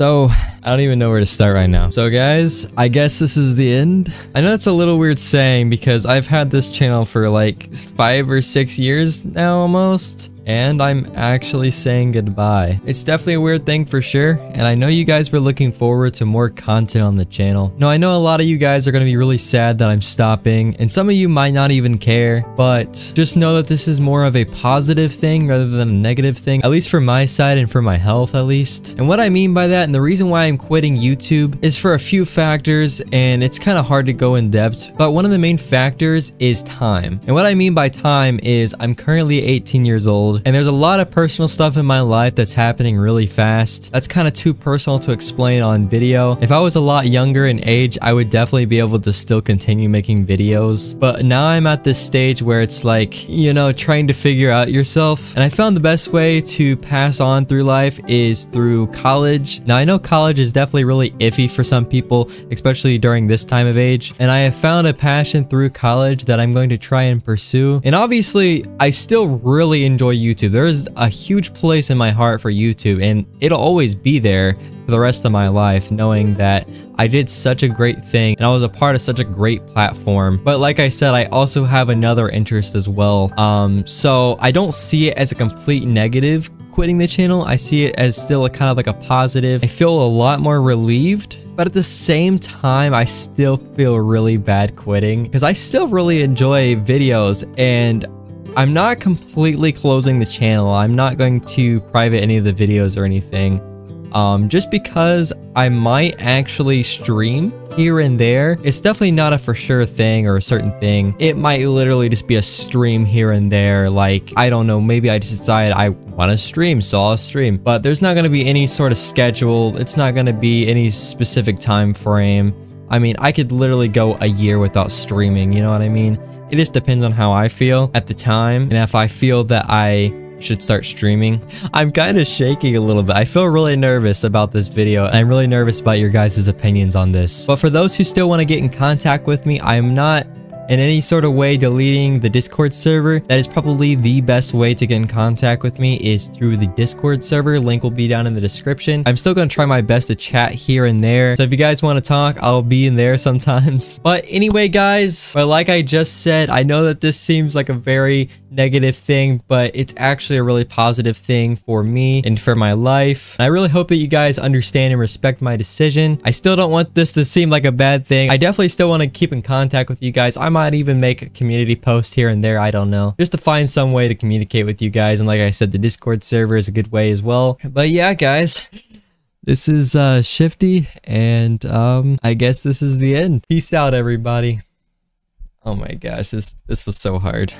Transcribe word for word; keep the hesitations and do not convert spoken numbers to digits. So I don't even know where to start right now. So guys, I guess this is the end. I know that's a little weird saying because I've had this channel for like five or six years now almost. And I'm actually saying goodbye. It's definitely a weird thing for sure, and I know you guys were looking forward to more content on the channel. Now, I know a lot of you guys are going to be really sad that I'm stopping, and some of you might not even care, but just know that this is more of a positive thing rather than a negative thing, at least for my side and for my health at least. And what I mean by that, and the reason why I'm quitting YouTube, is for a few factors, and it's kind of hard to go in depth, but one of the main factors is time. And what I mean by time is I'm currently eighteen years old, and there's a lot of personal stuff in my life that's happening really fast. That's kind of too personal to explain on video. If I was a lot younger in age, I would definitely be able to still continue making videos. But now I'm at this stage where it's like, you know, trying to figure out yourself. And I found the best way to pass on through life is through college. Now, I know college is definitely really iffy for some people, especially during this time of age. And I have found a passion through college that I'm going to try and pursue. And obviously, I still really enjoy YouTube. There is a huge place in my heart for YouTube, and it'll always be there for the rest of my life, knowing that I did such a great thing and I was a part of such a great platform. But like I said, I also have another interest as well. Um, so I don't see it as a complete negative quitting the channel. I see it as still a kind of like a positive. I feel a lot more relieved. But at the same time, I still feel really bad quitting because I still really enjoy videos, and I'm not completely closing the channel. I'm not going to private any of the videos or anything. Um, just because I might actually stream here and there. It's definitely not a for sure thing or a certain thing. It might literally just be a stream here and there. Like, I don't know, maybe I just decide I want to stream, so I'll stream. But there's not going to be any sort of schedule. It's not going to be any specific time frame. I mean, I could literally go a year without streaming, you know what I mean? It just depends on how I feel at the time, and if I feel that I should start streaming. I'm kind of shaking a little bit. I feel really nervous about this video, and I'm really nervous about your guys' opinions on this. But for those who still want to get in contact with me, I'm not in any sort of way deleting the Discord server. That is probably the best way to get in contact with me, is through the Discord server. Link will be down in the description. I'm still going to try my best to chat here and there. So if you guys want to talk, I'll be in there sometimes. But anyway, guys, but like I just said, I know that this seems like a very negative thing, but it's actually a really positive thing for me and for my life. And I really hope that you guys understand and respect my decision. I still don't want this to seem like a bad thing. I definitely still want to keep in contact with you guys. I'm might even make a community post here and there, I don't know, just to find some way to communicate with you guys. And like I said, the Discord server is a good way as well. But yeah, guys, this is uh Shifty, and um I guess this is the end. Peace out, everybody. Oh my gosh, this this was so hard.